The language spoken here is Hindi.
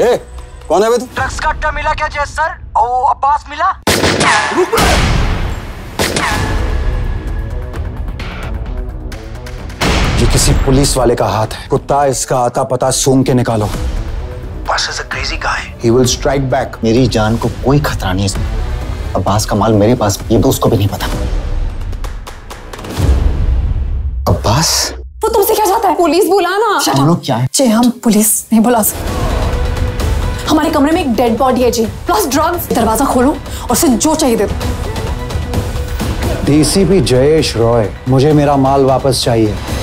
ए, कौन है तू? ड्रग्स का अड्डा मिला क्या जयेश सर? वो अब्बास मिला? रुक ये किसी पुलिस वाले का हाथ है। कुत्ता, इसका आता पता सूंघ के निकालो। Abbas is a crazy guy. He will strike back. मेरी जान को कोई खतरा नहीं है। अब्बास का माल मेरे पास, ये दोस्त को भी नहीं पता। अब्बास? वो तुमसे क्या चाहता है? पुलिस बुलाना। हम लोग क्या है? जी हम पुलिस नहीं बुला सकते। हमारे कमरे में एक डेड बॉडी है जी, प्लस ड्रग्स। दरवाजा खोलो और उसे जो चाहिए दे दो। डीसीपी जयेश रॉय, मुझे मेरा माल वापस चाहिए।